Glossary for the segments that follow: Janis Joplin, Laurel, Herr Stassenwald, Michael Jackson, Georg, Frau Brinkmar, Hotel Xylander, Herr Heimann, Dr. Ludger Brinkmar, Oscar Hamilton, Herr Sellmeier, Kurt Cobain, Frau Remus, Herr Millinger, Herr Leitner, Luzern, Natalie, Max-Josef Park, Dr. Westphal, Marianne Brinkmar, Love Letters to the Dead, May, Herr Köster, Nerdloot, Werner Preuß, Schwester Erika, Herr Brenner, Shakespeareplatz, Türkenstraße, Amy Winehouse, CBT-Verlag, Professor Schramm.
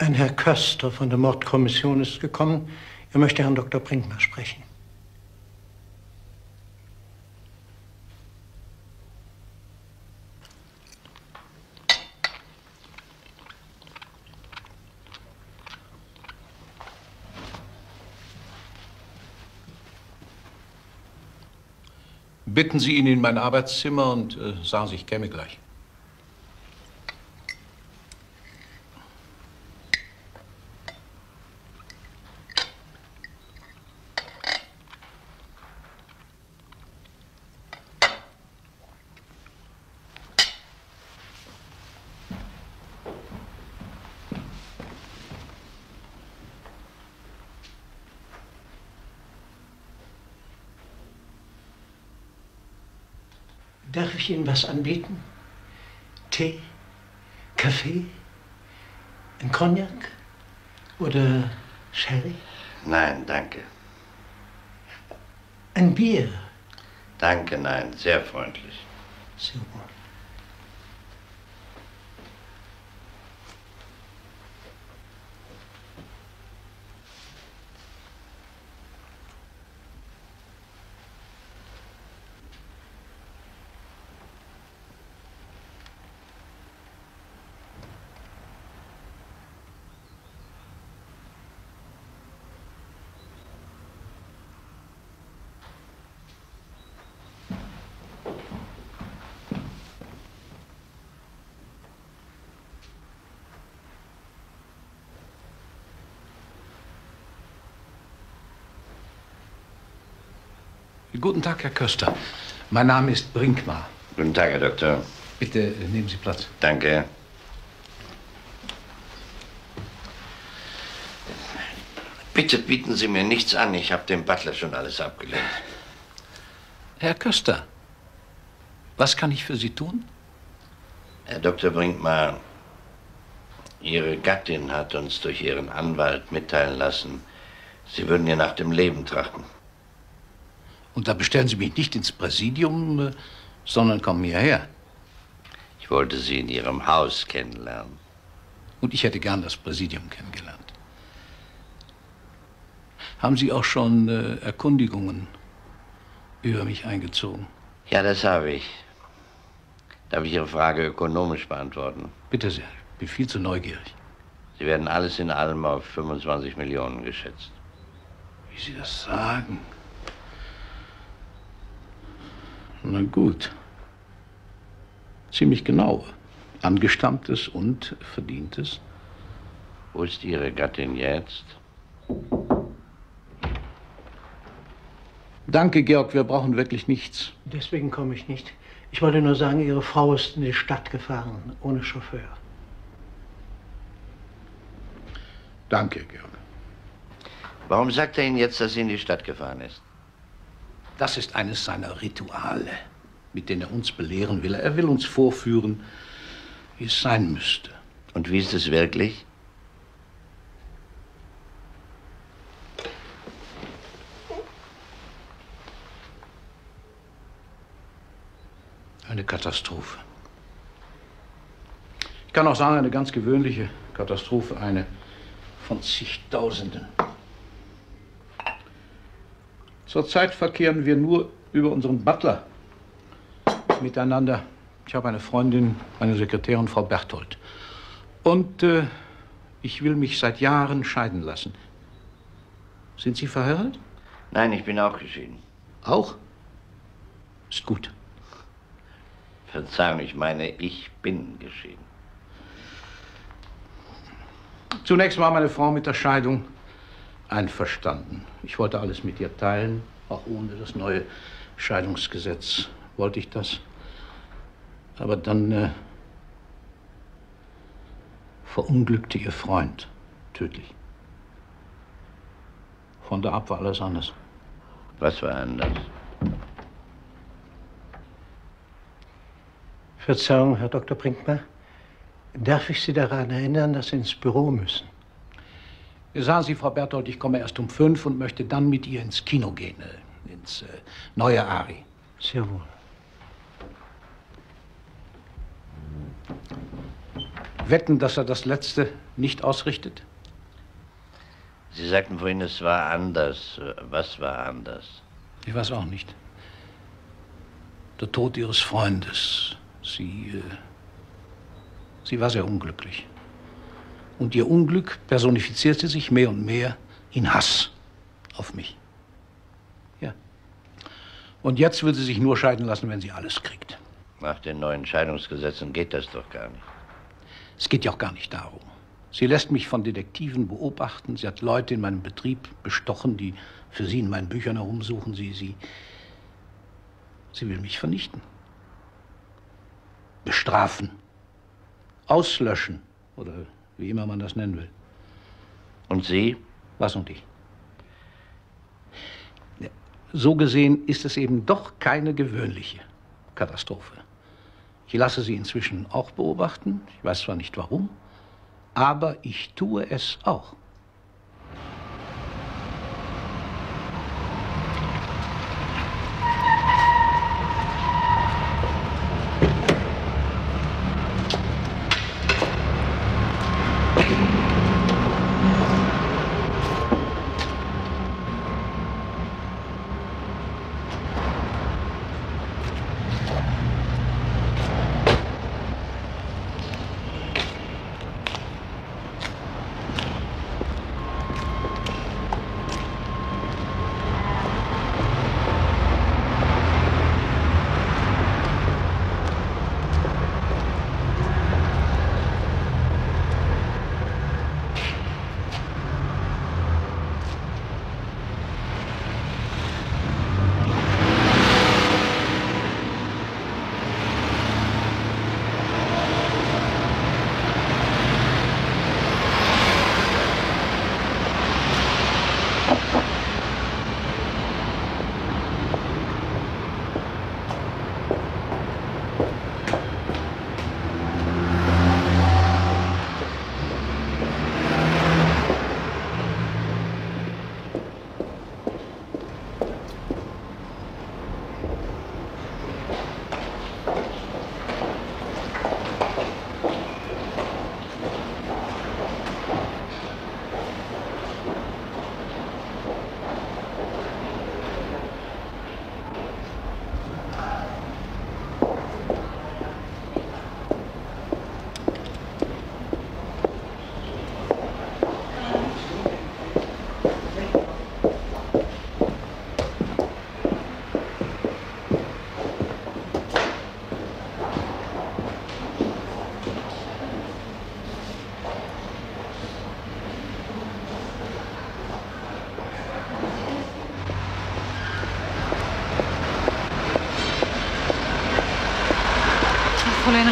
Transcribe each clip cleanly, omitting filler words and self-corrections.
Ein Herr Köster von der Mordkommission ist gekommen. Er möchte Herrn Dr. Brinkmar sprechen. Bitten Sie ihn in mein Arbeitszimmer und sagen Sie, ich käme gleich. Darf ich Ihnen was anbieten? Tee, Kaffee, ein Cognac oder Sherry? Nein, danke. Ein Bier? Danke, nein, sehr freundlich. Super. Guten Tag, Herr Köster. Mein Name ist Brinkmar. Guten Tag, Herr Doktor. Bitte nehmen Sie Platz. Danke. Bitte bieten Sie mir nichts an. Ich habe dem Butler schon alles abgelehnt. Herr Köster, was kann ich für Sie tun? Herr Dr. Brinkmar, Ihre Gattin hat uns durch Ihren Anwalt mitteilen lassen, Sie würden ihr nach dem Leben trachten. Und da bestellen Sie mich nicht ins Präsidium, sondern kommen hierher. Ich wollte Sie in Ihrem Haus kennenlernen. Und ich hätte gern das Präsidium kennengelernt. Haben Sie auch schon Erkundigungen über mich eingezogen? Ja, das habe ich. Darf ich Ihre Frage ökonomisch beantworten? Bitte sehr, ich bin viel zu neugierig. Sie werden alles in allem auf 25 Millionen geschätzt. Wie Sie das sagen. Na gut. Ziemlich genau. Angestammtes und Verdientes. Wo ist Ihre Gattin jetzt? Danke, Georg, wir brauchen wirklich nichts. Deswegen komme ich nicht. Ich wollte nur sagen, Ihre Frau ist in die Stadt gefahren, ohne Chauffeur. Danke, Georg. Warum sagt er Ihnen jetzt, dass sie in die Stadt gefahren ist? Das ist eines seiner Rituale, mit denen er uns belehren will. Er will uns vorführen, wie es sein müsste. Und wie ist es wirklich? Eine Katastrophe. Ich kann auch sagen, eine ganz gewöhnliche Katastrophe, eine von zigtausenden. Zurzeit verkehren wir nur über unseren Butler miteinander. Ich habe eine Freundin, eine Sekretärin, Frau Berthold. Und ich will mich seit Jahren scheiden lassen. Sind Sie verheiratet? Nein, ich bin auch geschieden. Auch? Ist gut. Verzeihung, ich meine, ich bin geschieden. Zunächst war meine Frau mit der Scheidung einverstanden. Ich wollte alles mit ihr teilen, auch ohne das neue Scheidungsgesetz wollte ich das. Aber dann verunglückte ihr Freund tödlich. Von da ab war alles anders. Was war anders? Verzeihung, Herr Dr. Brinkmar, darf ich Sie daran erinnern, dass Sie ins Büro müssen? Sagen Sie, Frau Berthold, ich komme erst um 5 und möchte dann mit ihr ins Kino gehen, ins neue Ari. Sehr wohl. wetten, dass er das Letzte nicht ausrichtet? Sie sagten vorhin, es war anders. Was war anders? Ich weiß auch nicht. Der Tod Ihres Freundes. Sie war sehr unglücklich. Und ihr Unglück personifizierte sich mehr und mehr in Hass auf mich. Ja. Und jetzt will sie sich nur scheiden lassen, wenn sie alles kriegt. Nach den neuen Scheidungsgesetzen geht das doch gar nicht. Es geht ja auch gar nicht darum. Sie lässt mich von Detektiven beobachten. Sie hat Leute in meinem Betrieb bestochen, die für sie in meinen Büchern herumsuchen. Sie will mich vernichten. Bestrafen. Auslöschen. Oder wie immer man das nennen will. Und Sie? Was und ich? So gesehen ist es eben doch keine gewöhnliche Katastrophe. Ich lasse sie inzwischen auch beobachten. Ich weiß zwar nicht warum, aber ich tue es auch.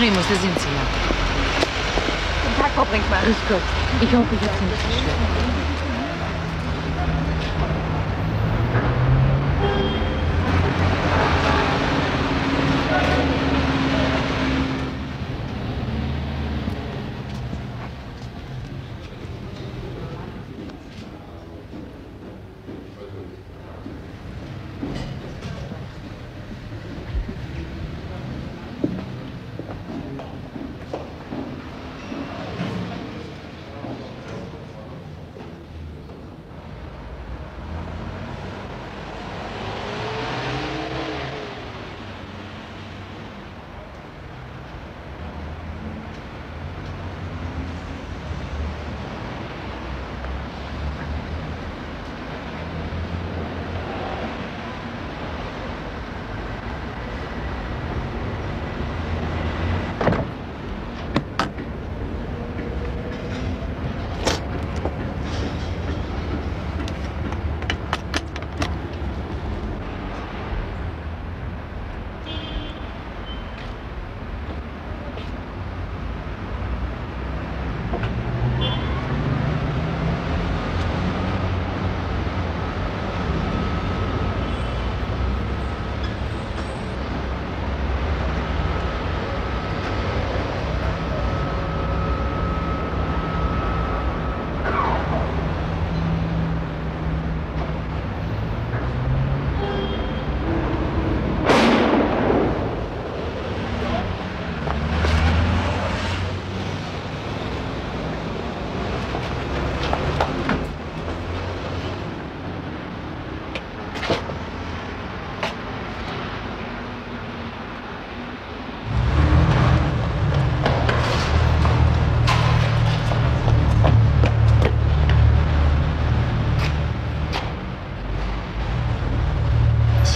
Remus, da sind Sie ja. Guten Tag, Frau Brinkmar. Grüß Gott. Ich hoffe, ich habe Sie nicht gestört.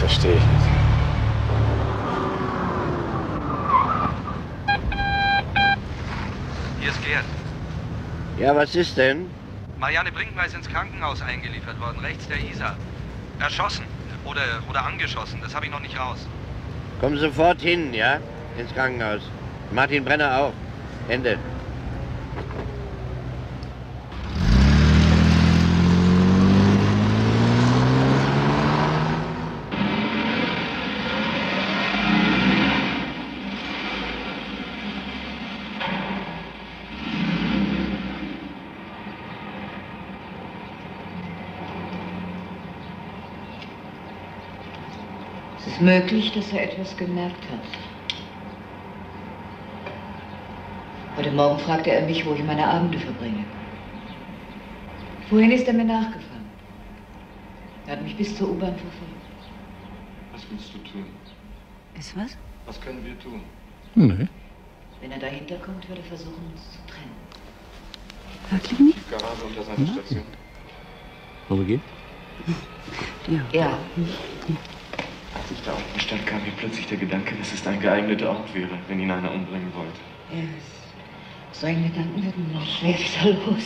verstehe ich nicht. Hier ist Gerd. Ja, was ist denn? Marianne Brinkmar ist ins Krankenhaus eingeliefert worden, rechts der Isar. Erschossen oder angeschossen, das habe ich noch nicht raus. Komm sofort hin, ja? Ins Krankenhaus. Martin Brenner auch. Ende. Möglich, dass er etwas gemerkt hat. Heute Morgen fragte er mich, wo ich meine Abende verbringe. Vorhin ist er mir nachgefahren. Er hat mich bis zur U-Bahn verfolgt. Was willst du tun? Ist was? Was können wir tun? Nee. Wenn er dahinter kommt, würde er versuchen, uns zu trennen. Wirklich nicht? Garage unter seiner Station. Wollen wir gehen? Ja. Ja. Als ich da unten stand, kam mir plötzlich der Gedanke, dass es ein geeigneter Ort wäre, wenn ihn einer umbringen wollte. Ja, solchen Gedanken wird mir noch schwer wieder los.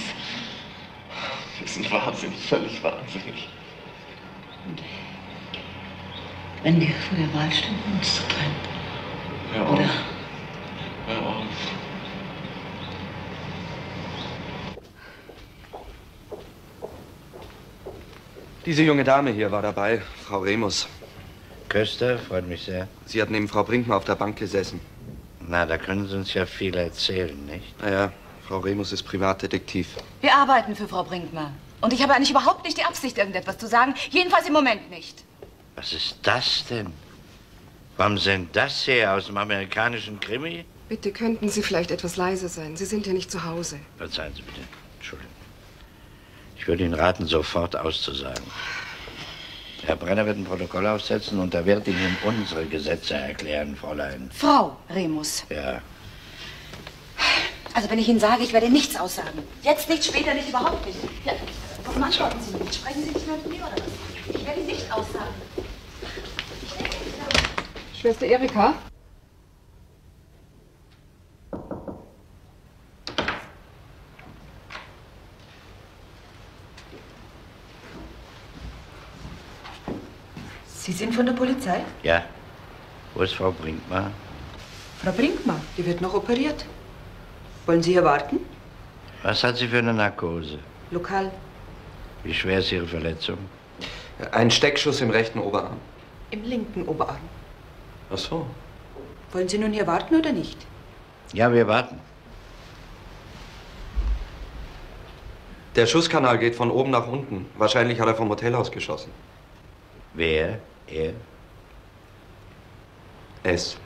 Wir sind wahnsinnig, völlig wahnsinnig. Und wenn wir vor der Wahl stehen, uns zu trennen. Hör auf. Oder? Hör auf. Diese junge Dame hier war dabei, Frau Remus. Köster, freut mich sehr. Sie hat neben Frau Brinkmar auf der Bank gesessen. Na, da können Sie uns ja viel erzählen, nicht? Naja, Frau Remus ist Privatdetektiv. Wir arbeiten für Frau Brinkmar. Und ich habe eigentlich überhaupt nicht die Absicht, irgendetwas zu sagen. Jedenfalls im Moment nicht. Was ist das denn? Warum sind das her? Aus dem amerikanischen Krimi? Bitte, könnten Sie vielleicht etwas leiser sein? Sie sind ja nicht zu Hause. Verzeihen Sie bitte. Entschuldigung. Ich würde Ihnen raten, sofort auszusagen. Herr Brenner wird ein Protokoll aufsetzen und da wird Ihnen unsere Gesetze erklären, Fräulein. Frau Remus. Ja. Also wenn ich Ihnen sage, ich werde nichts aussagen. Jetzt nicht, später nicht, überhaupt nicht. Ja, warum antworten Sie nicht? Sprechen Sie nicht mehr mit mir oder was? Ich werde nicht aussagen. Ich werde nicht aussagen. Schwester Erika? Sie sind von der Polizei? Ja. Wo ist Frau Brinkmar? Frau Brinkmar, die wird noch operiert. Wollen Sie hier warten? Was hat sie für eine Narkose? Lokal. Wie schwer ist Ihre Verletzung? Ein Steckschuss im rechten Oberarm. Im linken Oberarm. Ach so. Wollen Sie nun hier warten oder nicht? Ja, wir warten. Der Schusskanal geht von oben nach unten. Wahrscheinlich hat er vom Hotel aus geschossen. Wer? Er? Es.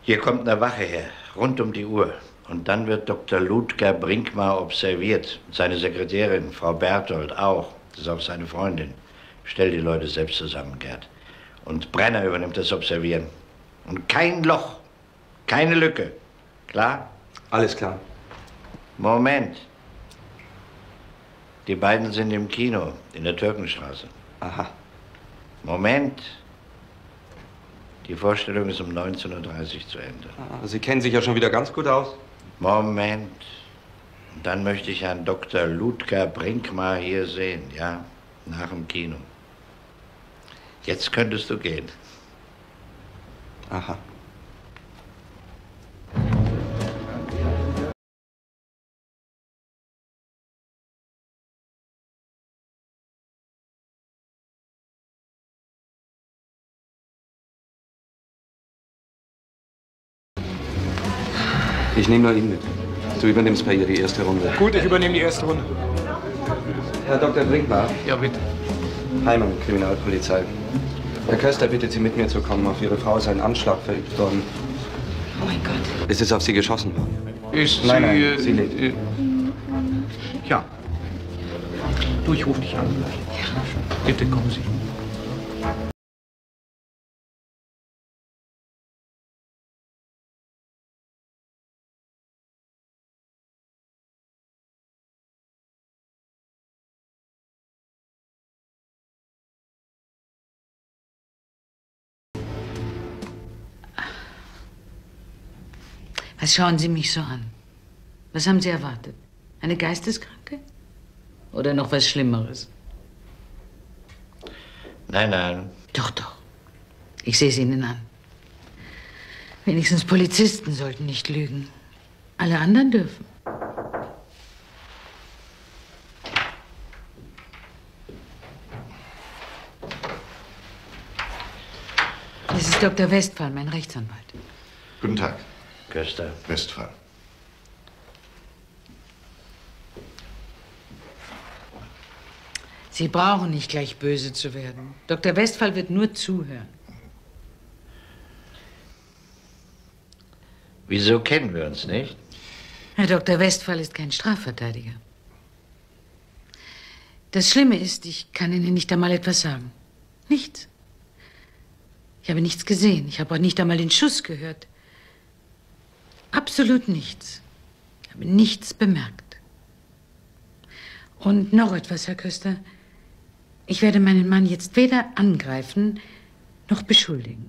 Hier kommt eine Wache her, rund um die Uhr. Und dann wird Dr. Ludger Brinkmar observiert. Seine Sekretärin, Frau Berthold, auch. Das ist auch seine Freundin. Stell die Leute selbst zusammen, Gerd. Und Brenner übernimmt das Observieren. Und kein Loch, keine Lücke. Klar? Alles klar. Moment. Die beiden sind im Kino, in der Türkenstraße. Aha. Moment. Die Vorstellung ist um 19:30 Uhr zu Ende. Ah, Sie kennen sich ja schon wieder ganz gut aus. Moment. Und dann möchte ich Herrn Dr. Ludger Brinkmar hier sehen, ja? Nach dem Kino. Jetzt könntest du gehen. Aha. Ich nehme nur ihn mit. Du übernimmst bei ihr die erste Runde. Gut, ich übernehme die erste Runde. Herr Dr. Brinkmar. Ja, bitte. Heimann, Kriminalpolizei. Herr Köster bittet Sie, mit mir zu kommen. Auf Ihre Frau ist ein Anschlag verübt worden. Oh mein Gott. Ist es auf Sie geschossen worden? Nein, nein, Sie lebt. Ja. Du, ich rufe dich an. Ja. Bitte kommen Sie. Was schauen Sie mich so an? Was haben Sie erwartet? Eine Geisteskranke? Oder noch was Schlimmeres? Nein, nein. Doch, doch. Ich sehe es Ihnen an. Wenigstens Polizisten sollten nicht lügen. Alle anderen dürfen. Das ist Dr. Westphal, mein Rechtsanwalt. Guten Tag. Köster. Westphal. Sie brauchen nicht gleich böse zu werden. Dr. Westphal wird nur zuhören. Wieso kennen wir uns nicht? Herr Dr. Westphal ist kein Strafverteidiger. Das Schlimme ist, ich kann Ihnen nicht einmal etwas sagen. Nichts. Ich habe nichts gesehen. Ich habe auch nicht einmal den Schuss gehört. Absolut nichts. Ich habe nichts bemerkt. Und noch etwas, Herr Köster. Ich werde meinen Mann jetzt weder angreifen noch beschuldigen.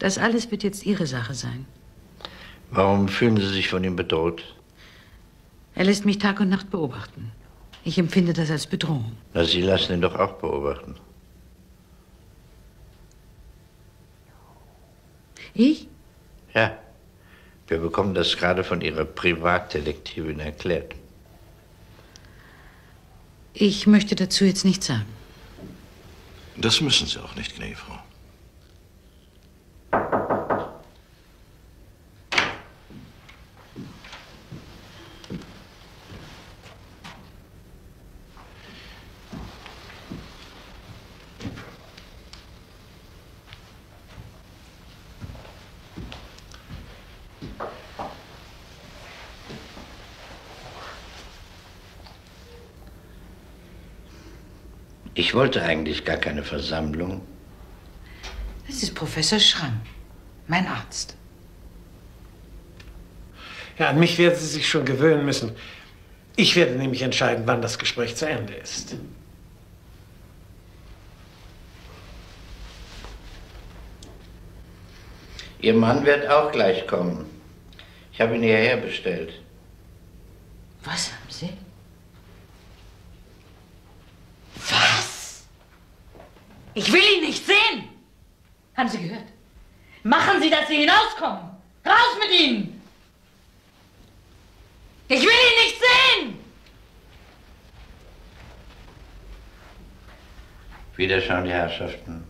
Das alles wird jetzt Ihre Sache sein. Warum fühlen Sie sich von ihm bedroht? Er lässt mich Tag und Nacht beobachten. Ich empfinde das als Bedrohung. Na, Sie lassen ihn doch auch beobachten. Ich? Ja. Wir bekommen das gerade von Ihrer Privatdetektivin erklärt. Ich möchte dazu jetzt nichts sagen. Das müssen Sie auch nicht, gnädige Frau. Ich wollte eigentlich gar keine Versammlung. Das ist Professor Schramm, mein Arzt. Ja, an mich werden Sie sich schon gewöhnen müssen. Ich werde nämlich entscheiden, wann das Gespräch zu Ende ist. Ihr Mann wird auch gleich kommen. Ich habe ihn hierher bestellt. Was haben Sie? Was? Ich will ihn nicht sehen! Haben Sie gehört? Machen Sie, dass Sie hinauskommen! Raus mit Ihnen! Ich will ihn nicht sehen! Wiederschauen, die Herrschaften.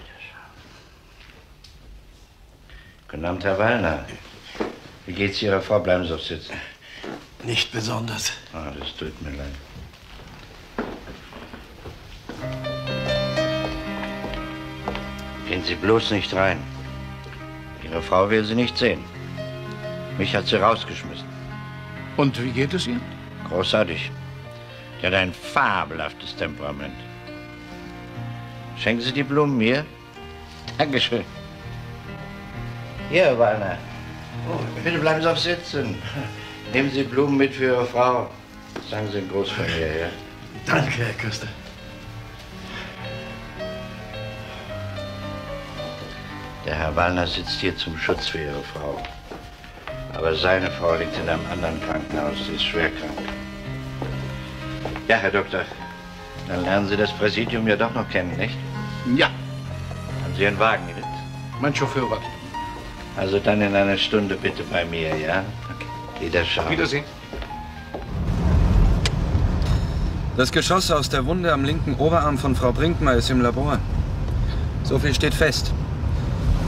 Wiederschauen. Guten Abend, Herr Wallner. Wie geht's Ihrer Frau? Bleiben Sie auf sitzen. Nicht besonders. Ah, das tut mir leid. Gehen Sie bloß nicht rein. Ihre Frau will Sie nicht sehen. Mich hat sie rausgeschmissen. Und wie geht es ihr? Großartig. Sie hat ein fabelhaftes Temperament. Schenken Sie die Blumen mir? Dankeschön. Hier, Werner. Oh, bitte bleiben Sie auf sitzen. Nehmen Sie Blumen mit für Ihre Frau. Sagen Sie einen Gruß von mir, ja? Danke, Herr Köster. Der Herr Wallner sitzt hier zum Schutz für Ihre Frau. Aber seine Frau liegt in einem anderen Krankenhaus. Sie ist schwer krank. Ja, Herr Doktor, dann lernen Sie das Präsidium ja doch noch kennen, nicht? Ja. Haben Sie einen Wagen mit? Mein Chauffeur wartet. Also dann in einer Stunde bitte bei mir, ja? Okay. Wiederschauen. Wiedersehen. Das Geschoss aus der Wunde am linken Oberarm von Frau Brinkmar ist im Labor. So viel steht fest.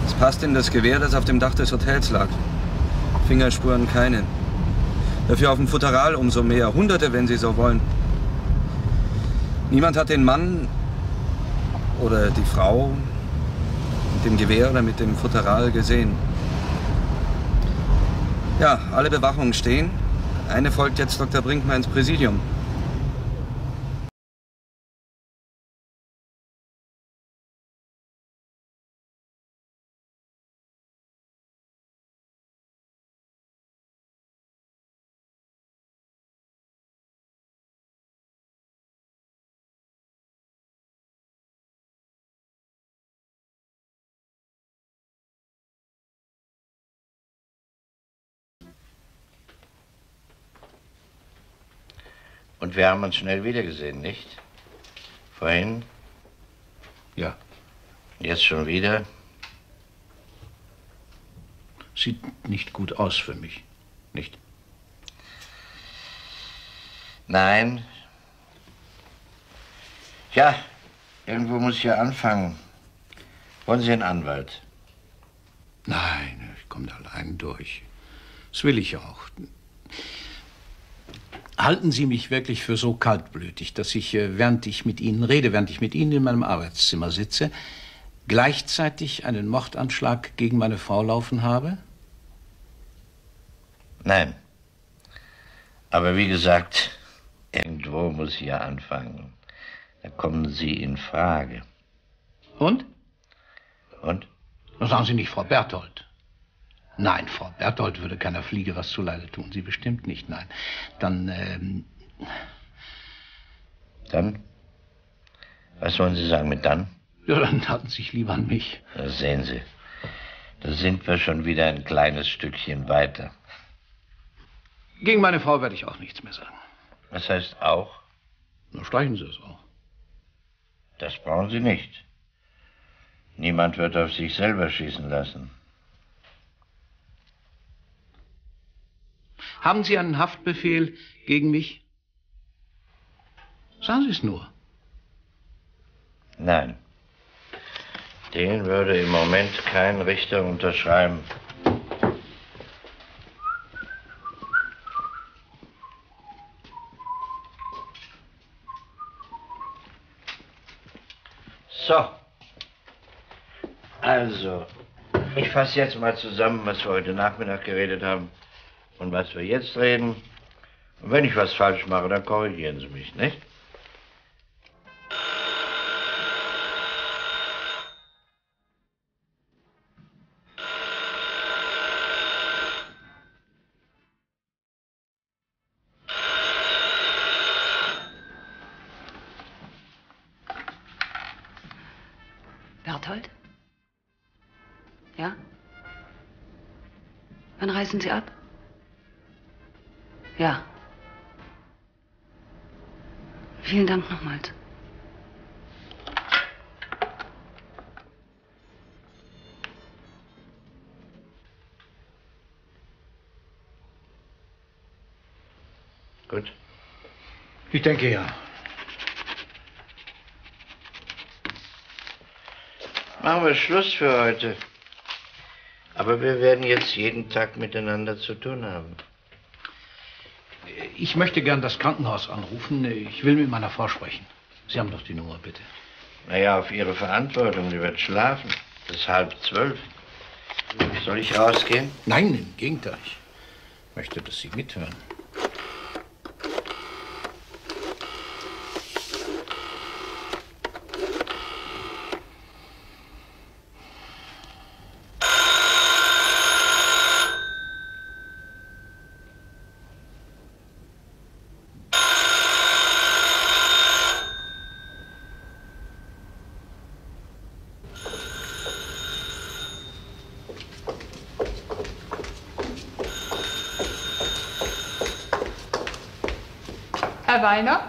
Es passt in das Gewehr, das auf dem Dach des Hotels lag. Fingerspuren keine. Dafür auf dem Futteral umso mehr. Hunderte, wenn Sie so wollen. Niemand hat den Mann oder die Frau mit dem Gewehr oder mit dem Futteral gesehen. Ja, alle Bewachungen stehen. Eine folgt jetzt Dr. Brinkmar ins Präsidium. Und wir haben uns schnell wiedergesehen, nicht? Vorhin? Ja. Jetzt schon wieder? Sieht nicht gut aus für mich, nicht? Nein. Tja, irgendwo muss ich ja anfangen. Wollen Sie einen Anwalt? Nein, ich komme da allein durch. Das will ich auch. Halten Sie mich wirklich für so kaltblütig, dass ich, während ich mit Ihnen rede, während ich mit Ihnen in meinem Arbeitszimmer sitze, gleichzeitig einen Mordanschlag gegen meine Frau laufen habe? Nein. Aber wie gesagt, irgendwo muss ich ja anfangen. Da kommen Sie in Frage. Und? Und? Das sagen Sie nicht, Frau Berthold. Nein, Frau Berthold würde keiner Fliege was zuleide tun. Sie bestimmt nicht, nein. Dann, Dann? Was wollen Sie sagen mit dann? Ja, dann hatten Sie sich lieber an mich. Da sehen Sie, da sind wir schon wieder ein kleines Stückchen weiter. Gegen meine Frau werde ich auch nichts mehr sagen. Was heißt auch? Dann streichen Sie es auch. Das brauchen Sie nicht. Niemand wird auf sich selber schießen lassen. Haben Sie einen Haftbefehl gegen mich? Sagen Sie es nur. Nein. Den würde im Moment kein Richter unterschreiben. So. Also, ich fasse jetzt mal zusammen, was wir heute Nachmittag geredet haben und was wir jetzt reden. Und wenn ich was falsch mache, dann korrigieren Sie mich, nicht? Reißen Sie ab? Ja. Vielen Dank nochmals. Gut. Ich denke ja. Machen wir Schluss für heute. Aber wir werden jetzt jeden Tag miteinander zu tun haben. Ich möchte gern das Krankenhaus anrufen. Ich will mit meiner Frau sprechen. Sie haben doch die Nummer, bitte. Naja, auf Ihre Verantwortung. Sie wird schlafen. Bis 11:30. Soll ich rausgehen? Nein, im Gegenteil. Ich möchte, dass Sie mithören. Herr Wallner?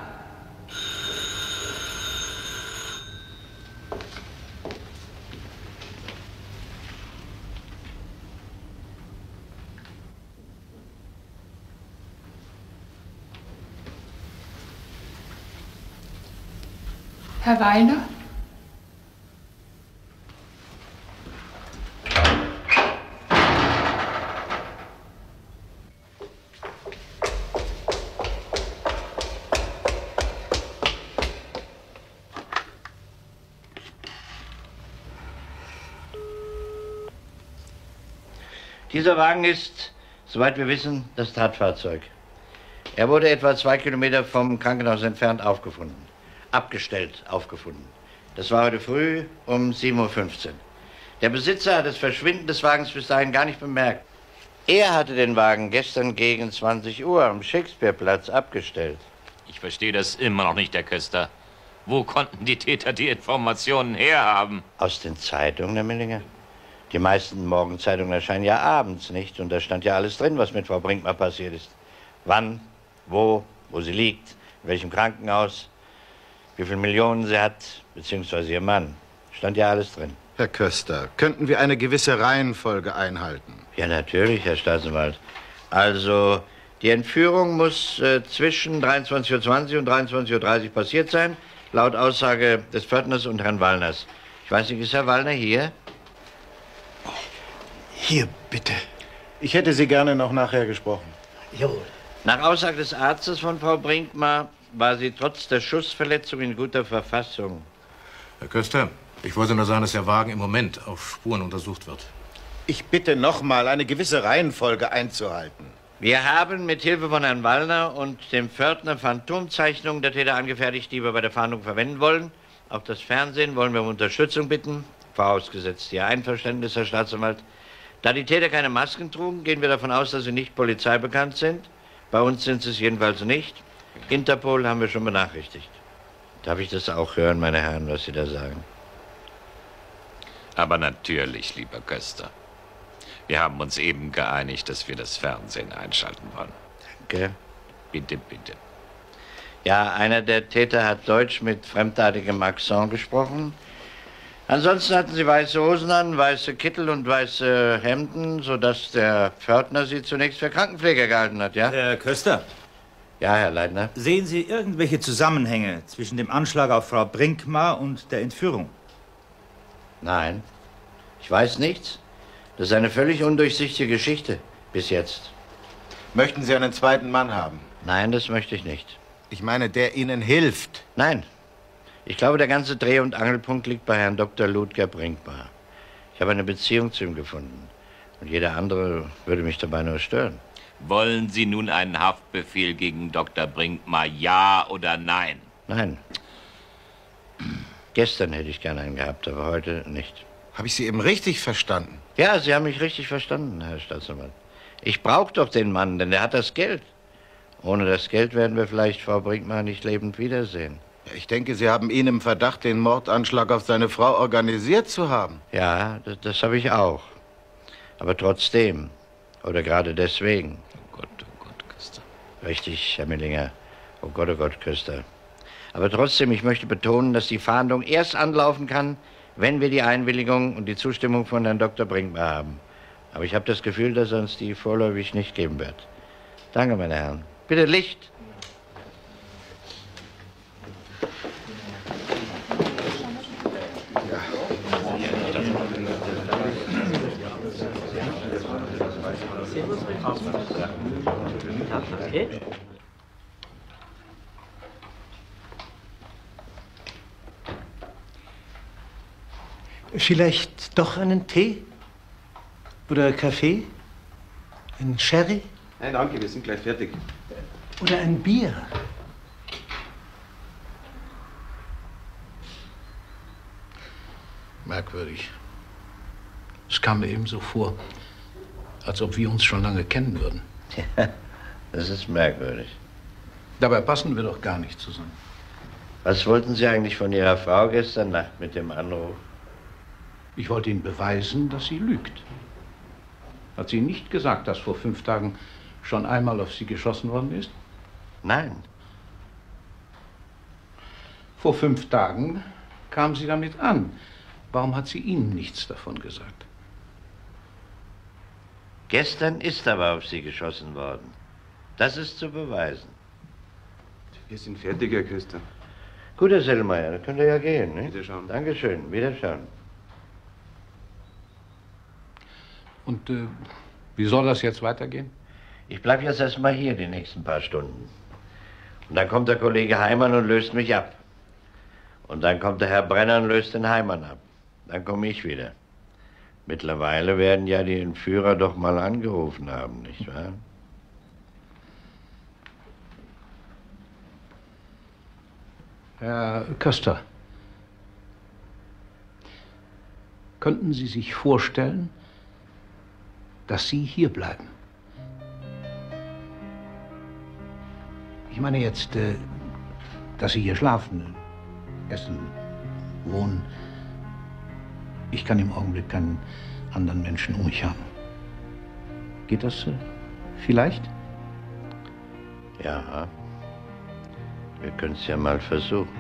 Herr Wallner? Dieser Wagen ist, soweit wir wissen, das Tatfahrzeug. Er wurde etwa 2 Kilometer vom Krankenhaus entfernt aufgefunden. Abgestellt aufgefunden. Das war heute früh um 7:15 Uhr. Der Besitzer hat das Verschwinden des Wagens bis dahin gar nicht bemerkt. Er hatte den Wagen gestern gegen 20 Uhr am Shakespeareplatz abgestellt. Ich verstehe das immer noch nicht, Herr Köster. Wo konnten die Täter die Informationen herhaben? Aus den Zeitungen, Herr Millinger. Die meisten Morgenzeitungen erscheinen ja abends, nicht? Und da stand ja alles drin, was mit Frau Brinkmar passiert ist. Wann, wo sie liegt, in welchem Krankenhaus, wie viel Millionen sie hat, beziehungsweise ihr Mann. Stand ja alles drin. Herr Köster, könnten wir eine gewisse Reihenfolge einhalten? Ja, natürlich, Herr Stassenwald. Also, die Entführung muss zwischen 23.20 Uhr und 23.30 Uhr passiert sein, laut Aussage des Pförtners und Herrn Wallners. Ich weiß nicht, ist Herr Wallner hier? Hier, bitte. Ich hätte Sie gerne noch nachher gesprochen. Jawohl. Nach Aussage des Arztes von Frau Brinkmar war sie trotz der Schussverletzung in guter Verfassung. Herr Köster, ich wollte nur sagen, dass der Wagen im Moment auf Spuren untersucht wird. Ich bitte nochmal, eine gewisse Reihenfolge einzuhalten. Wir haben mit Hilfe von Herrn Wallner und dem Pförtner Phantomzeichnungen der Täter angefertigt, die wir bei der Fahndung verwenden wollen. Auch das Fernsehen wollen wir um Unterstützung bitten, vorausgesetzt Ihr Einverständnis, Herr Staatsanwalt. Da die Täter keine Masken trugen, gehen wir davon aus, dass sie nicht polizeibekannt sind. Bei uns sind sie es jedenfalls nicht. Interpol haben wir schon benachrichtigt. Darf ich das auch hören, meine Herren, was Sie da sagen? Aber natürlich, lieber Köster. Wir haben uns eben geeinigt, dass wir das Fernsehen einschalten wollen. Danke. Bitte, bitte. Ja, einer der Täter hat Deutsch mit fremdartigem Akzent gesprochen. Ansonsten hatten sie weiße Hosen an, weiße Kittel und weiße Hemden, sodass der Pförtner sie zunächst für Krankenpfleger gehalten hat, ja? Herr Köster? Ja, Herr Leitner? Sehen Sie irgendwelche Zusammenhänge zwischen dem Anschlag auf Frau Brinkmar und der Entführung? Nein, ich weiß nichts. Das ist eine völlig undurchsichtige Geschichte bis jetzt. Möchten Sie einen zweiten Mann haben? Nein, das möchte ich nicht. Ich meine, der Ihnen hilft. Nein. Ich glaube, der ganze Dreh- und Angelpunkt liegt bei Herrn Dr. Ludger Brinkmar. Ich habe eine Beziehung zu ihm gefunden. Und jeder andere würde mich dabei nur stören. Wollen Sie nun einen Haftbefehl gegen Dr. Brinkmar, ja oder nein? Nein. Gestern hätte ich gerne einen gehabt, aber heute nicht. Habe ich Sie eben richtig verstanden? Ja, Sie haben mich richtig verstanden, Herr Staatsanwalt. Ich brauche doch den Mann, denn der hat das Geld. Ohne das Geld werden wir vielleicht Frau Brinkmar nicht lebend wiedersehen. Ich denke, Sie haben ihn im Verdacht, den Mordanschlag auf seine Frau organisiert zu haben. Ja, das habe ich auch. Aber trotzdem. Oder gerade deswegen. Oh Gott, Köster. Richtig, Herr Millinger. Oh Gott, Köster. Aber trotzdem, ich möchte betonen, dass die Fahndung erst anlaufen kann, wenn wir die Einwilligung und die Zustimmung von Herrn Dr. Brinkmar haben. Aber ich habe das Gefühl, dass er uns die vorläufig nicht geben wird. Danke, meine Herren. Bitte Licht. Vielleicht doch einen Tee? Oder Kaffee? Einen Sherry? Nein, danke, wir sind gleich fertig. Oder ein Bier? Merkwürdig. Es kam mir eben so vor, als ob wir uns schon lange kennen würden. Ja, das ist merkwürdig. Dabei passen wir doch gar nicht zusammen. Was wollten Sie eigentlich von Ihrer Frau gestern Nacht mit dem Anruf? Ich wollte Ihnen beweisen, dass sie lügt. Hat sie nicht gesagt, dass vor 5 Tagen schon einmal auf Sie geschossen worden ist? Nein. Vor 5 Tagen kam sie damit an. Warum hat sie Ihnen nichts davon gesagt? Gestern ist aber auf Sie geschossen worden. Das ist zu beweisen. Wir sind fertig, Herr Köster. Gut, Herr Sellmeier, dann könnt ihr ja gehen, ne? Wiederschauen. Dankeschön, wiederschauen. Und wie soll das jetzt weitergehen? Ich bleibe jetzt erstmal hier die nächsten paar Stunden. Und dann kommt der Kollege Heimann und löst mich ab. Und dann kommt der Herr Brenner und löst den Heimann ab. Dann komme ich wieder. Mittlerweile werden ja die Entführer doch mal angerufen haben, nicht wahr? Herr Köster, könnten Sie sich vorstellen, dass Sie hier bleiben? Ich meine jetzt, dass Sie hier schlafen, essen, wohnen. Ich kann im Augenblick keinen anderen Menschen um mich haben. Geht das vielleicht? Ja. Wir können es ja mal versuchen.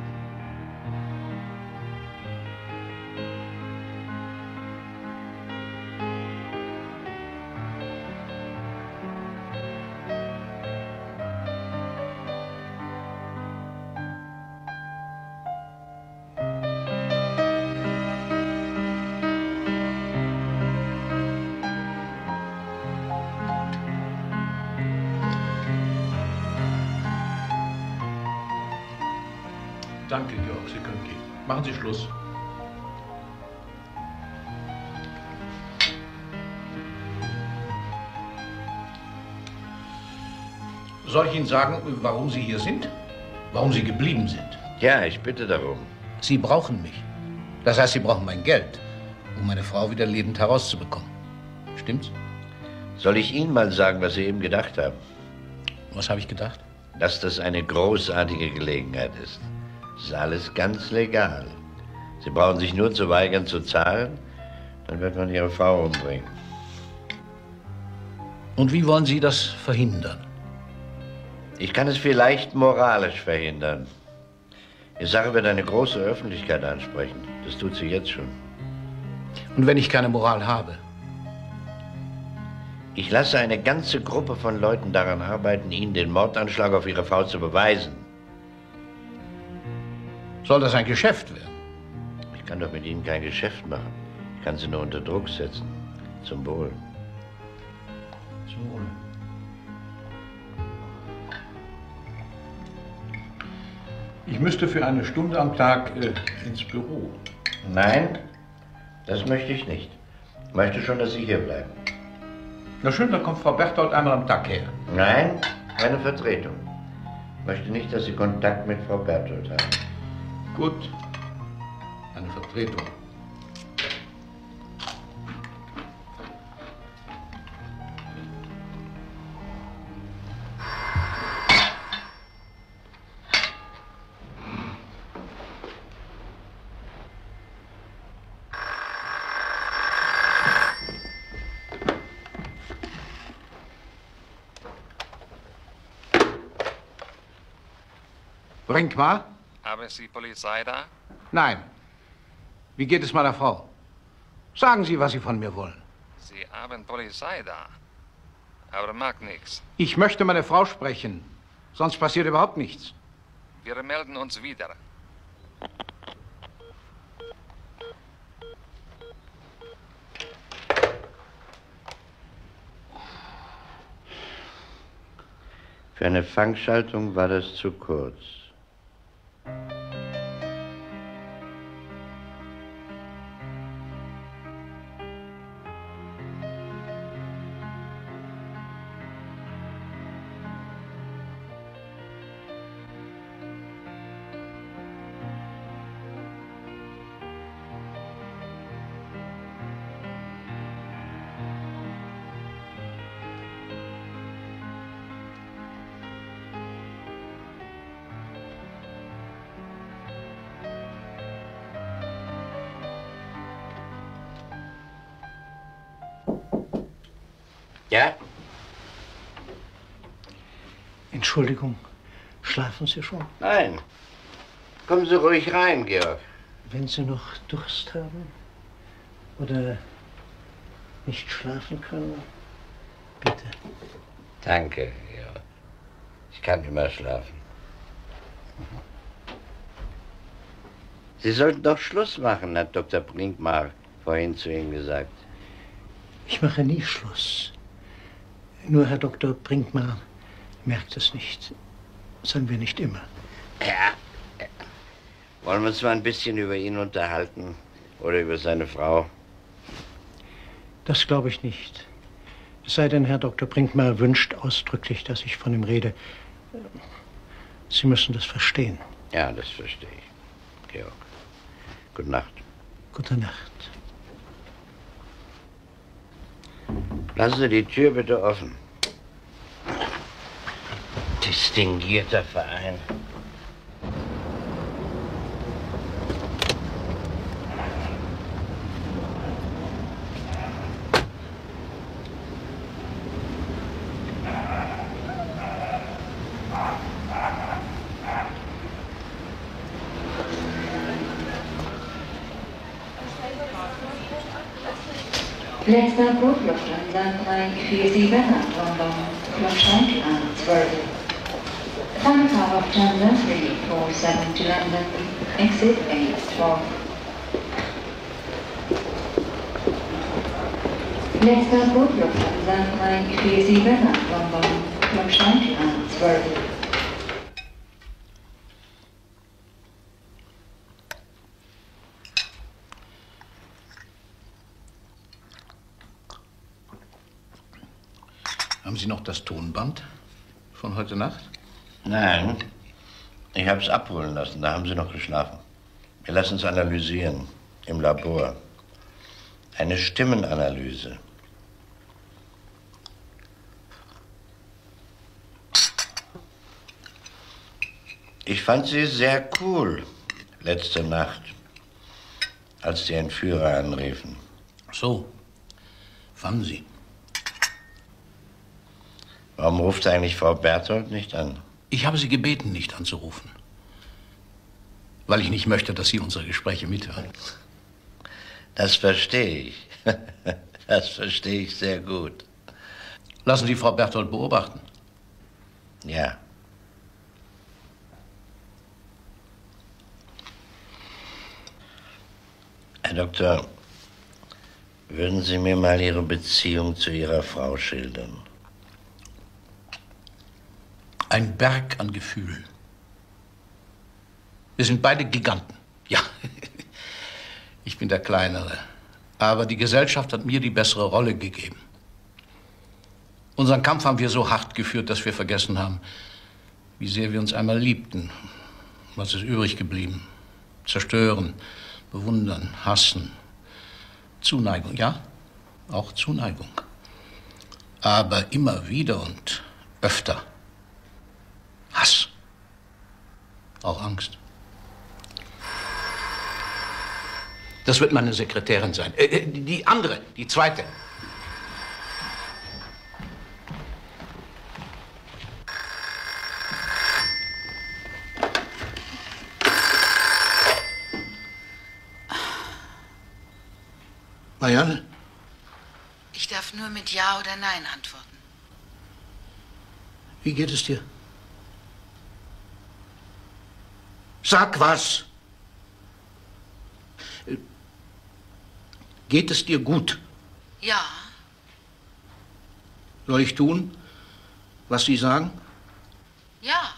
Danke, Georg, Sie können gehen. Machen Sie Schluss. Soll ich Ihnen sagen, warum Sie hier sind? Warum Sie geblieben sind? Ja, ich bitte darum. Sie brauchen mich. Das heißt, Sie brauchen mein Geld, um meine Frau wieder lebend herauszubekommen. Stimmt's? Soll ich Ihnen mal sagen, was Sie eben gedacht haben? Was habe ich gedacht? Dass das eine großartige Gelegenheit ist. Das ist alles ganz legal. Sie brauchen sich nur zu weigern zu zahlen, dann wird man Ihre Frau umbringen. Und wie wollen Sie das verhindern? Ich kann es vielleicht moralisch verhindern. Die Sache wird eine große Öffentlichkeit ansprechen. Das tut sie jetzt schon. Und wenn ich keine Moral habe? Ich lasse eine ganze Gruppe von Leuten daran arbeiten, Ihnen den Mordanschlag auf Ihre Frau zu beweisen. Soll das ein Geschäft werden? Ich kann doch mit Ihnen kein Geschäft machen. Ich kann Sie nur unter Druck setzen. Zum Wohl. Zum Wohl. Ich müsste für eine Stunde am Tag ins Büro. Nein, das möchte ich nicht. Ich möchte schon, dass Sie hier bleiben. Na schön, dann kommt Frau Berthold einmal am Tag her. Nein, keine Vertretung. Ich möchte nicht, dass Sie Kontakt mit Frau Berthold haben. Gut, eine Vertretung. Brinkmar? Aber ist die Polizei da? Nein. Wie geht es meiner Frau? Sagen Sie, was Sie von mir wollen. Sie haben Polizei da, aber mag nichts. Ich möchte meine Frau sprechen, sonst passiert überhaupt nichts. Wir melden uns wieder. Für eine Fangschaltung war das zu kurz. Ja? Entschuldigung, schlafen Sie schon? Nein. Kommen Sie ruhig rein, Georg. Wenn Sie noch Durst haben oder nicht schlafen können, bitte. Danke, Georg. Ich kann immer schlafen. Sie sollten doch Schluss machen, hat Dr. Brinkmar vorhin zu Ihnen gesagt. Ich mache nie Schluss. Nur Herr Dr. Brinkmar merkt es nicht. Sagen wir nicht immer. Ja. Wollen wir uns mal ein bisschen über ihn unterhalten? Oder über seine Frau? Das glaube ich nicht. Es sei denn, Herr Dr. Brinkmar wünscht ausdrücklich, dass ich von ihm rede. Sie müssen das verstehen. Ja, das verstehe ich, Georg. Gute Nacht. Gute Nacht. Lassen Sie die Tür bitte offen. Distinguierter Verein. Letzter Blutluftstand Landline 47 London, Fluchtschein A12. Final car option Leslie 47 to London, exit A12. Letzter Blutluftstand Landline 47 London, Fluchtschein A12. Haben Sie noch das Tonband von heute Nacht? Nein, ich habe es abholen lassen, da haben Sie noch geschlafen. Wir lassen es analysieren, im Labor. Eine Stimmenanalyse. Ich fand Sie sehr cool letzte Nacht, als die Entführer anriefen. So, fanden Sie. Warum ruft eigentlich Frau Berthold nicht an? Ich habe Sie gebeten, nicht anzurufen. Weil ich nicht möchte, dass Sie unsere Gespräche mithören. Das verstehe ich. Das verstehe ich sehr gut. Lassen Sie Frau Berthold beobachten. Ja. Herr Doktor, würden Sie mir mal Ihre Beziehung zu Ihrer Frau schildern? Ein Berg an Gefühlen. Wir sind beide Giganten. Ja, ich bin der Kleinere. Aber die Gesellschaft hat mir die bessere Rolle gegeben. Unseren Kampf haben wir so hart geführt, dass wir vergessen haben, wie sehr wir uns einmal liebten. Was ist übrig geblieben? Zerstören, bewundern, hassen. Zuneigung, ja, auch Zuneigung. Aber immer wieder und öfter. Hass. Auch Angst. Das wird meine Sekretärin sein. Die andere, die zweite. Marianne? Ich darf nur mit Ja oder Nein antworten. Wie geht es dir? Sag was! Geht es dir gut? Ja. Soll ich tun, was Sie sagen? Ja.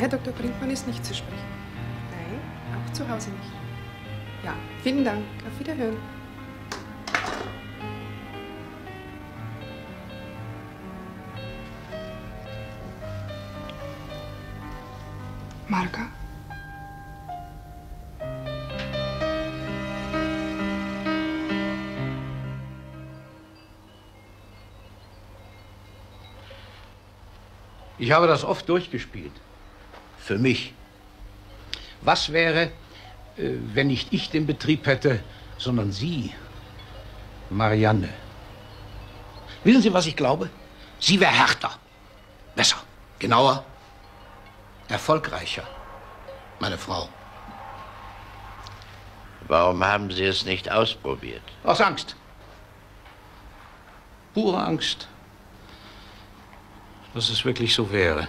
Herr Dr. Brinkmann ist nicht zu sprechen. Nein, auch zu Hause nicht. Ja, vielen Dank. Auf Wiederhören. Marga? Ich habe das oft durchgespielt. Für mich. Was wäre, wenn nicht ich den Betrieb hätte, sondern Sie, Marianne? Wissen Sie, was ich glaube? Sie wäre härter, besser, genauer, erfolgreicher, meine Frau. Warum haben Sie es nicht ausprobiert? Aus Angst. Pure Angst, dass es wirklich so wäre.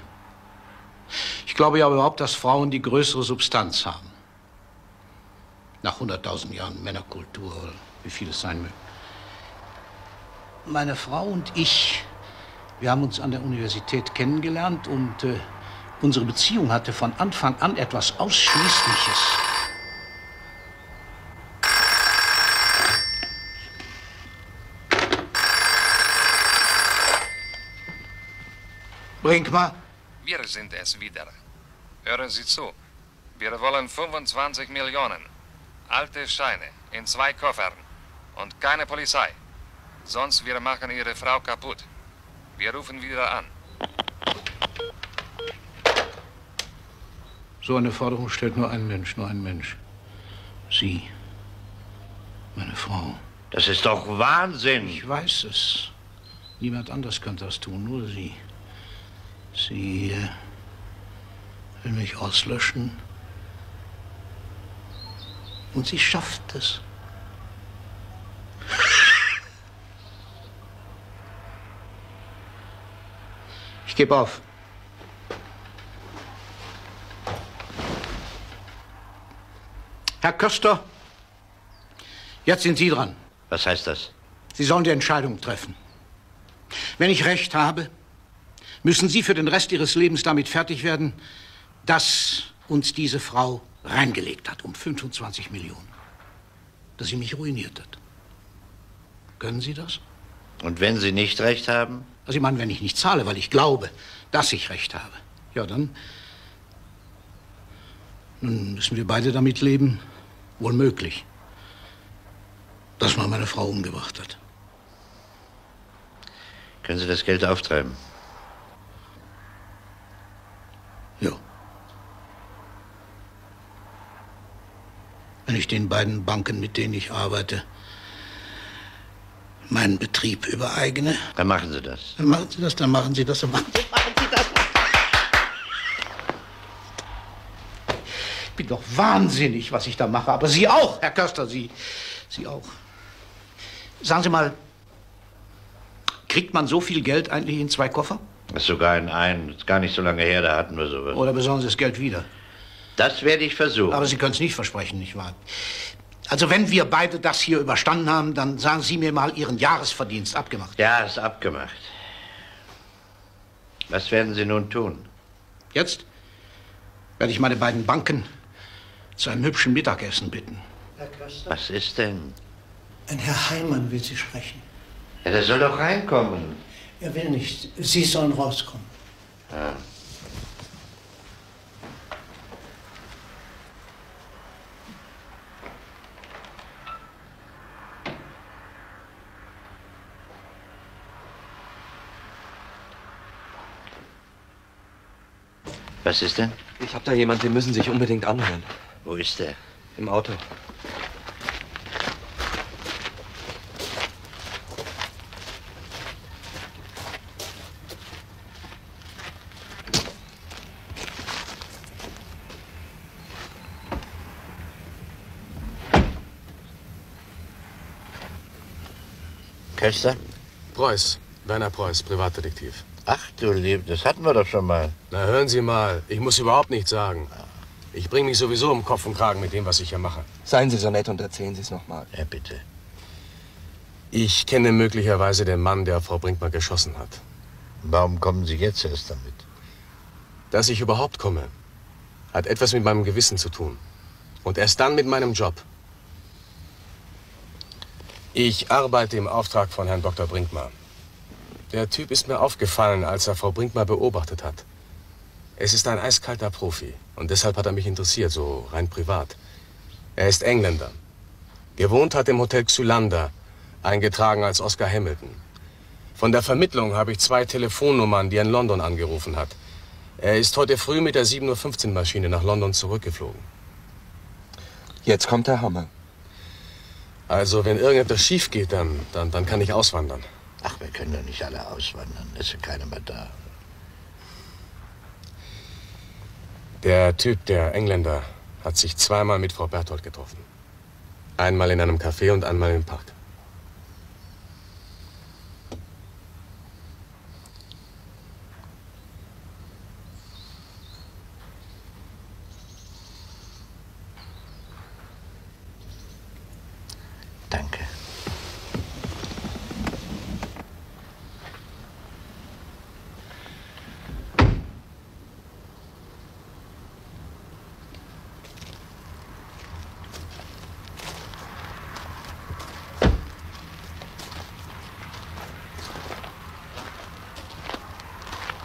Ich glaube ja überhaupt, dass Frauen die größere Substanz haben. Nach 100.000 Jahren Männerkultur, wie viel es sein möge. Meine Frau und ich, wir haben uns an der Universität kennengelernt und unsere Beziehung hatte von Anfang an etwas Ausschließliches. Brinkmar. Wir sind es wieder. Hören Sie zu. Wir wollen 25 Millionen alte Scheine in 2 Koffern und keine Polizei. Sonst wir machen Ihre Frau kaputt. Wir rufen wieder an. So eine Forderung stellt nur ein Mensch. Sie. Meine Frau. Das ist doch Wahnsinn. Ich weiß es. Niemand anders könnte das tun, nur sie. Sie will mich auslöschen. Und sie schafft es. Ich gebe auf. Herr Köster, jetzt sind Sie dran. Was heißt das? Sie sollen die Entscheidung treffen. Wenn ich recht habe, müssen Sie für den Rest Ihres Lebens damit fertig werden, dass uns diese Frau reingelegt hat, um 25 Millionen. Dass sie mich ruiniert hat. Können Sie das? Und wenn Sie nicht recht haben? Also ich meine, wenn ich nicht zahle, weil ich glaube, dass ich recht habe. Ja, dann... Nun müssen wir beide damit leben, wohl möglich, dass man meine Frau umgebracht hat. Können Sie das Geld auftreiben? Ja. Wenn ich den beiden Banken, mit denen ich arbeite, meinen Betrieb übereigne... Dann machen Sie das. Dann machen Sie das, dann machen Sie das, dann machen Sie das. Ich bin doch wahnsinnig, was ich da mache. Aber Sie auch, Herr Köster, Sie auch. Sagen Sie mal, kriegt man so viel Geld eigentlich in zwei Koffer? Das ist sogar in einen. Ist gar nicht so lange her, da hatten wir sowas. Oder besorgen Sie das Geld wieder? Das werde ich versuchen. Aber Sie können es nicht versprechen, nicht wahr? Also wenn wir beide das hier überstanden haben, dann sagen Sie mir mal Ihren Jahresverdienst abgemacht. Ja, ist abgemacht. Was werden Sie nun tun? Jetzt werde ich meine beiden Banken zu einem hübschen Mittagessen bitten. Herr Köster? Was ist denn? Ein Herr Heimann will Sie sprechen. Ja, der soll doch reinkommen. Er will nicht. Sie sollen rauskommen. Ja. Was ist denn? Ich hab da jemanden, den müssen Sie sich unbedingt anhören. Wo ist der? Im Auto. Köster? Preuß. Werner Preuß, Privatdetektiv. Ach du Lieb, das hatten wir doch schon mal. Na hören Sie mal, ich muss überhaupt nichts sagen. Ich bringe mich sowieso um Kopf und Kragen mit dem, was ich hier mache. Seien Sie so nett und erzählen Sie es nochmal. Ja, bitte. Ich kenne möglicherweise den Mann, der Frau Brinkmar geschossen hat. Warum kommen Sie jetzt erst damit? Dass ich überhaupt komme, hat etwas mit meinem Gewissen zu tun. Und erst dann mit meinem Job. Ich arbeite im Auftrag von Herrn Dr. Brinkmar. Der Typ ist mir aufgefallen, als er Frau Brinkmar beobachtet hat. Es ist ein eiskalter Profi und deshalb hat er mich interessiert, so rein privat. Er ist Engländer. Gewohnt hat im Hotel Xylander, eingetragen als Oscar Hamilton. Von der Vermittlung habe ich 2 Telefonnummern, die er in London angerufen hat. Er ist heute früh mit der 7:15-Maschine nach London zurückgeflogen. Jetzt kommt der Hammer. Also, wenn irgendetwas schief geht, dann kann ich auswandern. Ach, wir können doch nicht alle auswandern. Es ist ja keiner mehr da. Der Typ, der Engländer, hat sich 2-mal mit Frau Berthold getroffen. Einmal in einem Café und einmal im Park. Danke.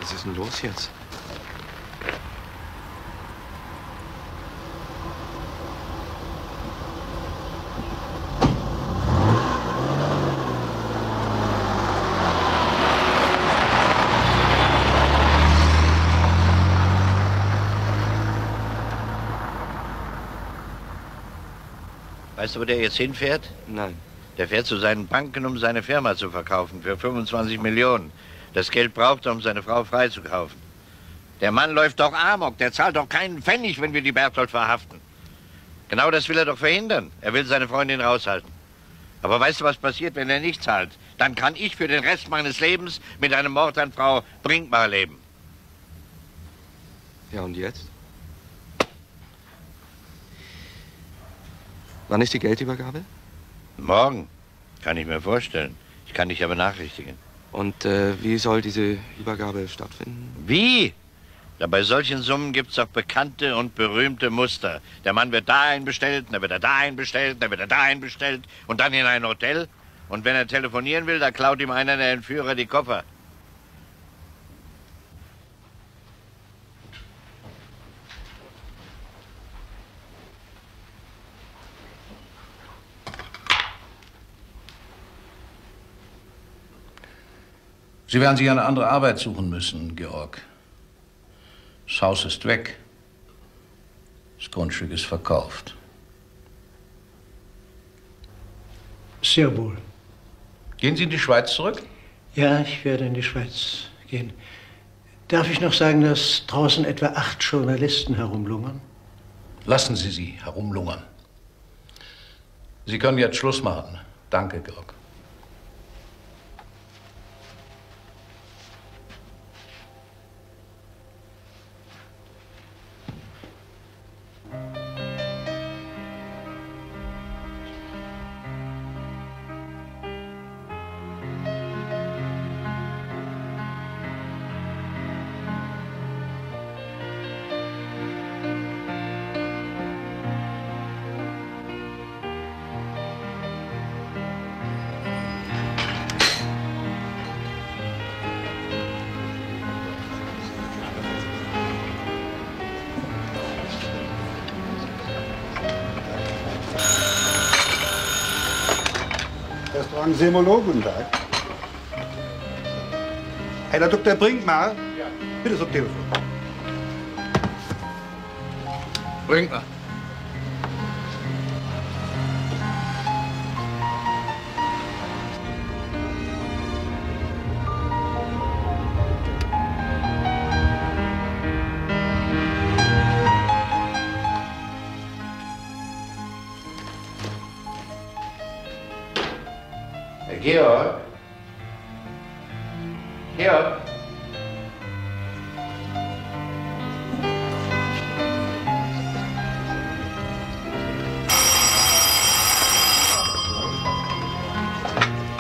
Was ist denn los jetzt? Weißt du, wo der jetzt hinfährt? Nein. Der fährt zu seinen Banken, um seine Firma zu verkaufen, für 25 Millionen. Das Geld braucht er, um seine Frau freizukaufen. Der Mann läuft doch amok, der zahlt doch keinen Pfennig, wenn wir die Berthold verhaften. Genau das will er doch verhindern. Er will seine Freundin raushalten. Aber weißt du, was passiert, wenn er nicht zahlt? Dann kann ich für den Rest meines Lebens mit einem Mord an Frau Brinkmar leben. Ja, und jetzt? Wann ist die Geldübergabe? Morgen. Kann ich mir vorstellen. Ich kann dich ja benachrichtigen. Und wie soll diese Übergabe stattfinden? Wie? Da bei solchen Summen gibt es doch bekannte und berühmte Muster. Der Mann wird dahin bestellt, dann wird er dahin bestellt, dann wird er dahin bestellt und dann in ein Hotel. Und wenn er telefonieren will, da klaut ihm einer der Entführer die Koffer. Sie werden sich eine andere Arbeit suchen müssen, Georg. Das Haus ist weg. Das Grundstück ist verkauft. Sehr wohl. Gehen Sie in die Schweiz zurück? Ja, ich werde in die Schweiz gehen. Darf ich noch sagen, dass draußen etwa 8 Journalisten herumlungern? Lassen Sie sie herumlungern. Sie können jetzt Schluss machen. Danke, Georg. Semologen da. Herr Dr. Brinkmar? Ja. Bitte zum Telefon. Brinkmar. Georg? Georg?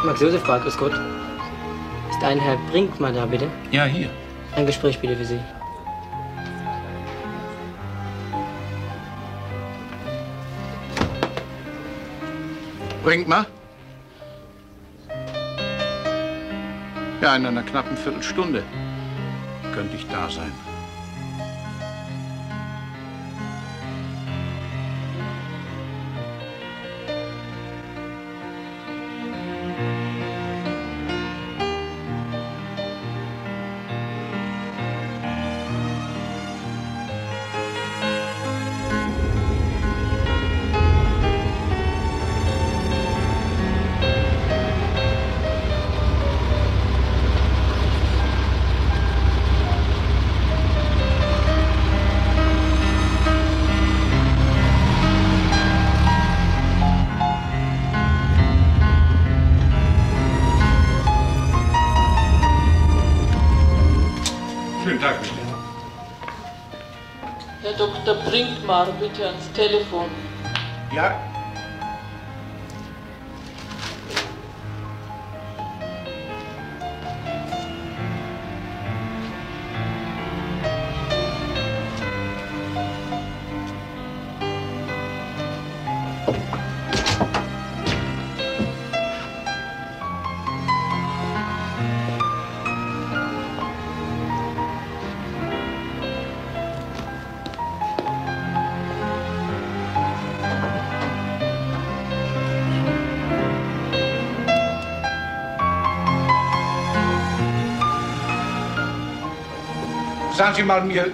Max-Josef Park, grüß Gott. Ist ein Herr Brinkmar da, bitte? Ja, hier. Ein Gespräch bitte für Sie. Brinkmar? Ja, in einer knappen Viertelstunde könnte ich da sein. Dr. Brinkmar, bitte ans Telefon. Ja. Sagen Sie mal mir...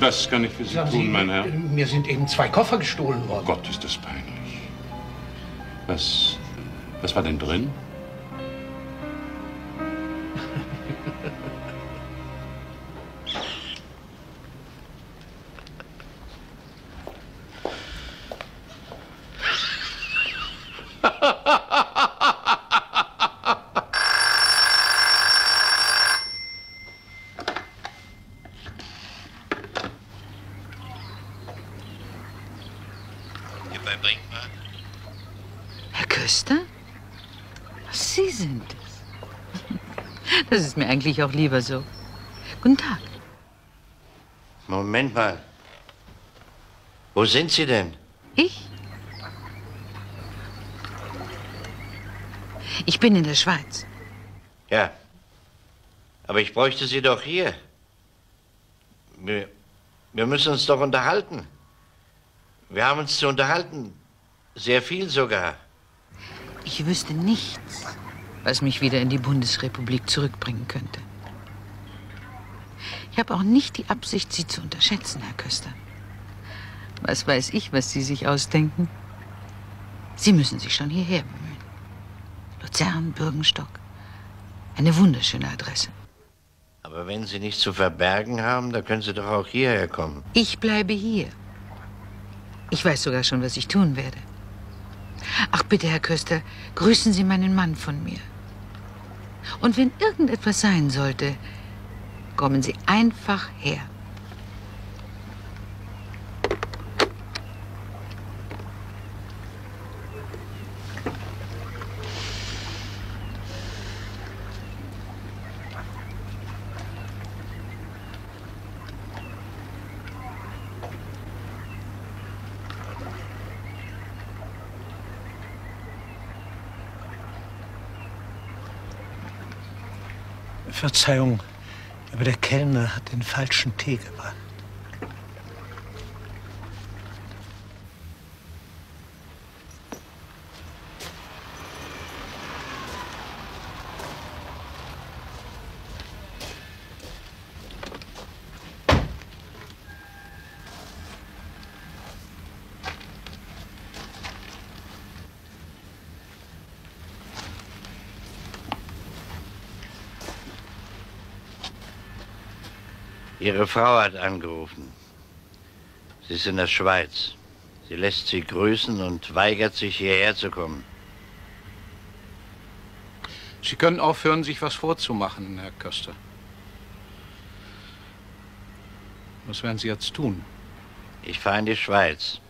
Was kann ich für Sie tun, mein Herr? Mir sind eben 2 Koffer gestohlen worden. Gott, ist das peinlich. Was war denn drin? Das ist mir eigentlich auch lieber so. Guten Tag. Moment mal. Wo sind Sie denn? Ich? Ich bin in der Schweiz. Ja. Aber ich bräuchte Sie doch hier. Wir müssen uns doch unterhalten. Wir haben uns zu unterhalten. Sehr viel sogar. Ich wüsste nichts, was mich wieder in die Bundesrepublik zurückbringen könnte. Ich habe auch nicht die Absicht, Sie zu unterschätzen, Herr Köster. Was weiß ich, was Sie sich ausdenken? Sie müssen sich schon hierher bemühen. Luzern, Bürgenstock. Eine wunderschöne Adresse. Aber wenn Sie nichts zu verbergen haben, dann können Sie doch auch hierher kommen. Ich bleibe hier. Ich weiß sogar schon, was ich tun werde. Ach bitte, Herr Köster, grüßen Sie meinen Mann von mir. Und wenn irgendetwas sein sollte, kommen Sie einfach her. Verzeihung, aber der Kellner hat den falschen Tee gebracht. Ihre Frau hat angerufen. Sie ist in der Schweiz. Sie lässt Sie grüßen und weigert sich, hierher zu kommen. Sie können aufhören, sich was vorzumachen, Herr Köster. Was werden Sie jetzt tun? Ich fahre in die Schweiz.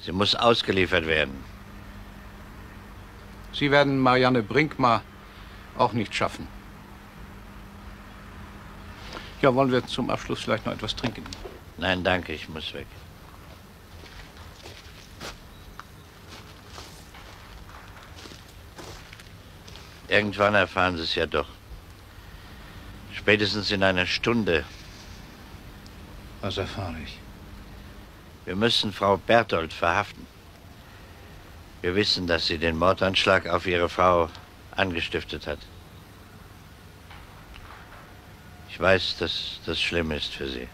Sie muss ausgeliefert werden. Sie werden Marianne Brinkmar auch nicht schaffen. Ja, wollen wir zum Abschluss vielleicht noch etwas trinken? Nein, danke, ich muss weg. Irgendwann erfahren Sie es ja doch. Spätestens in einer Stunde. Was erfahre ich? Wir müssen Frau Berthold verhaften. Wir wissen, dass sie den Mordanschlag auf ihre Frau angestiftet hat. Ich weiß, dass das schlimm ist für Sie.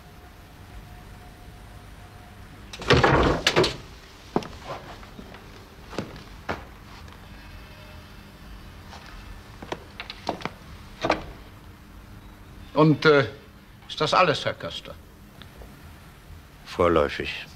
Und ist das alles, Herr Köster? Vorläufig.